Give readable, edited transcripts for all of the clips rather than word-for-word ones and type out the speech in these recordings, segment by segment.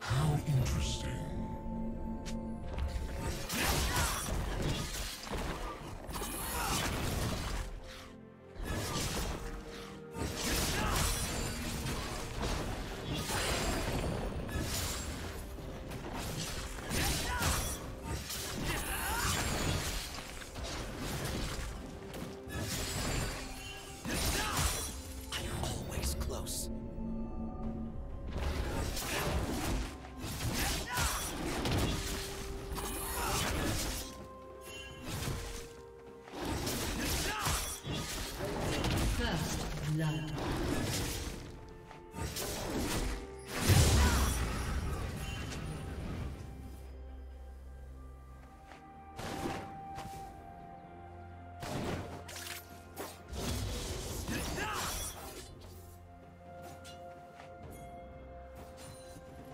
How interesting.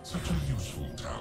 Such a useful talent.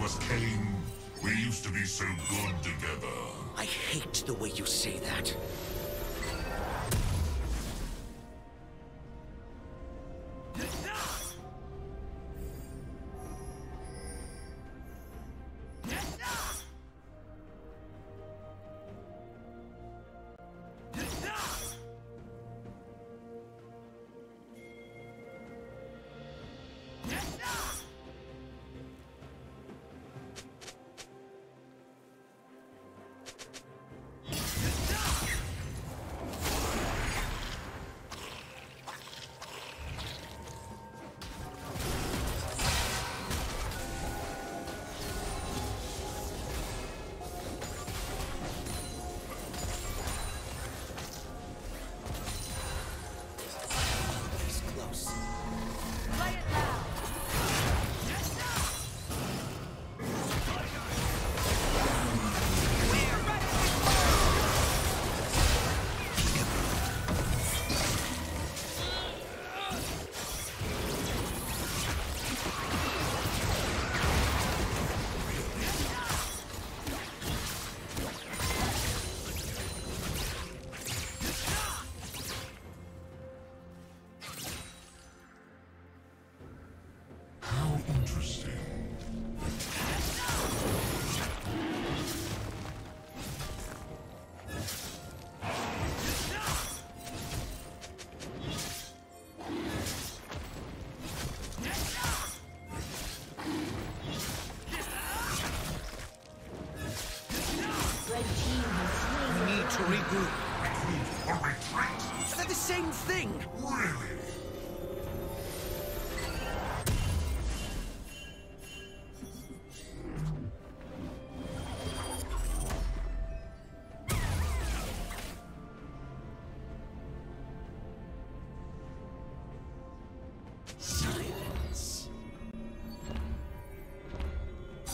was Kayn. We used to be so good together. I hate the way you say that.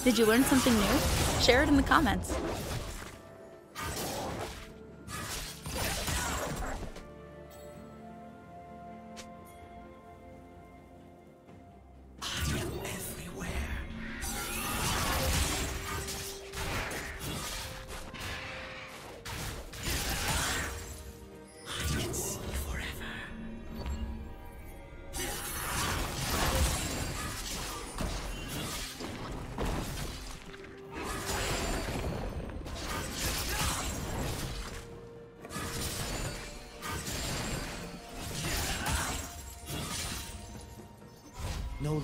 Did you learn something new? Share it in the comments. No line.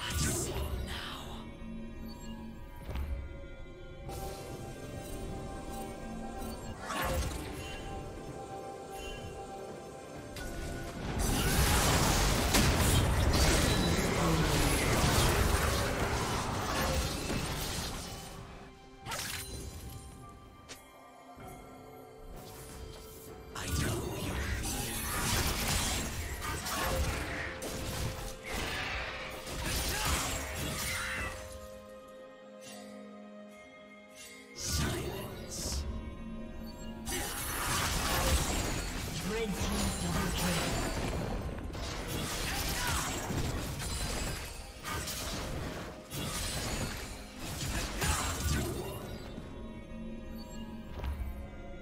I see now. I know your fear.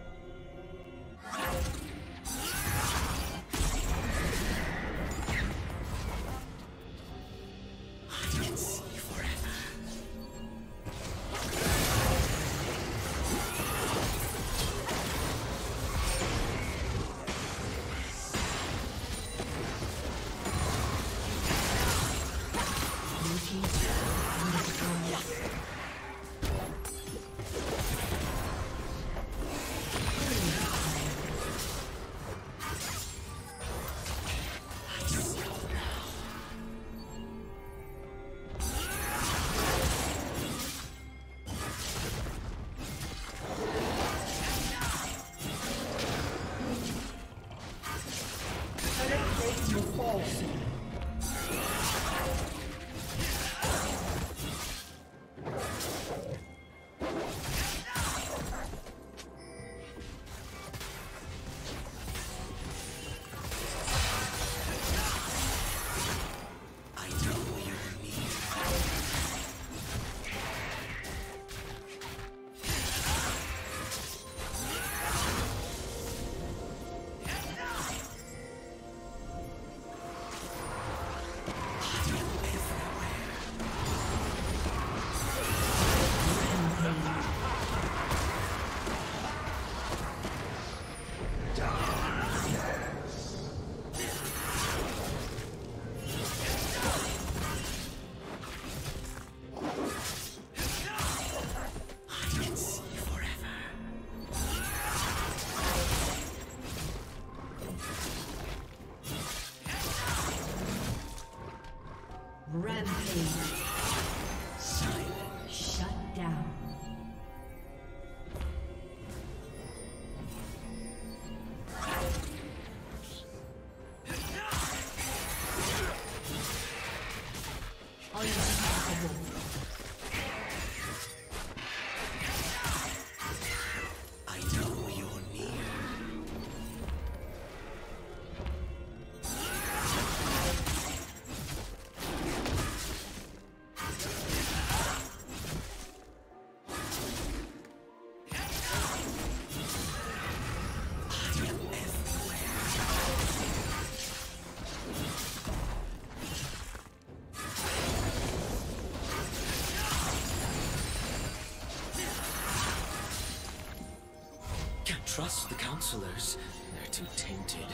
Trust the counselors. They're too tainted.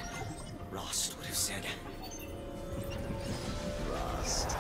Rost would have said. Rost.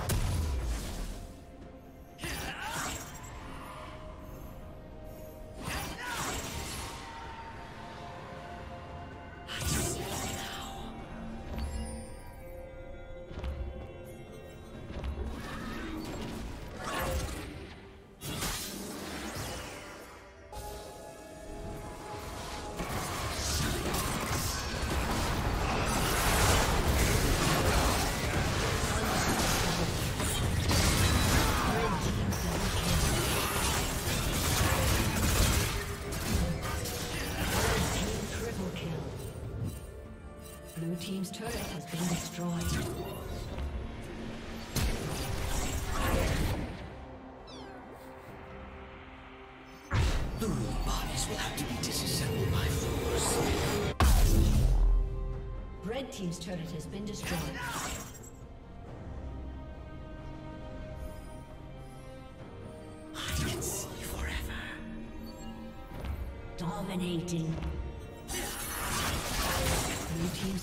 Team's turret has been destroyed. The room bodies will have to be disassembled by force. Red team's turret has been destroyed. I can see forever. Dominating. Blue team's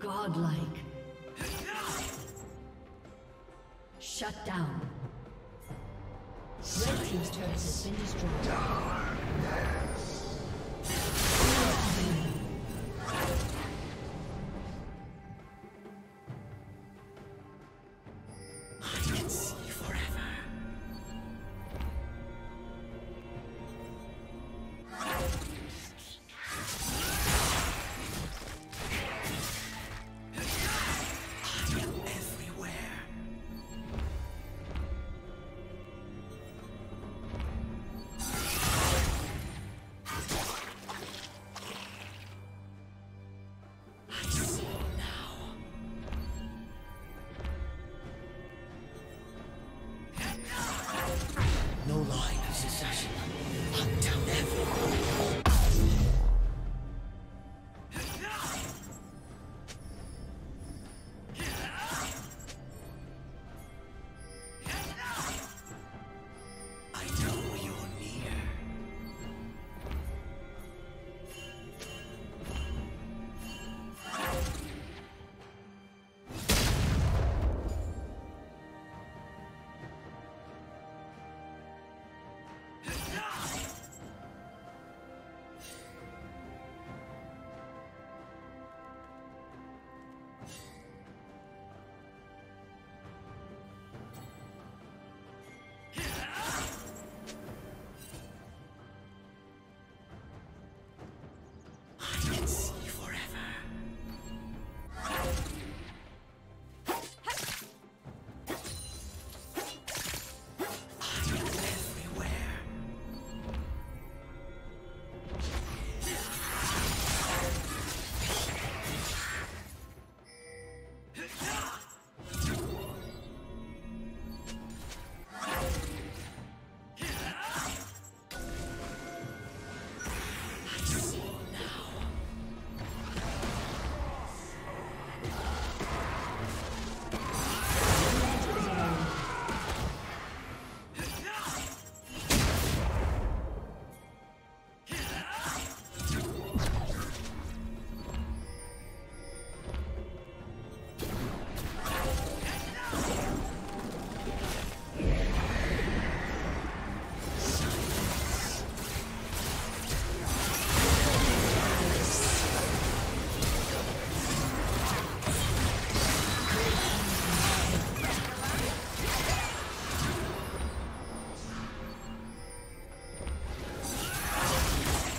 Godlike. Shut down. Red team's turret has been destroyed. Darkness. I can see forever.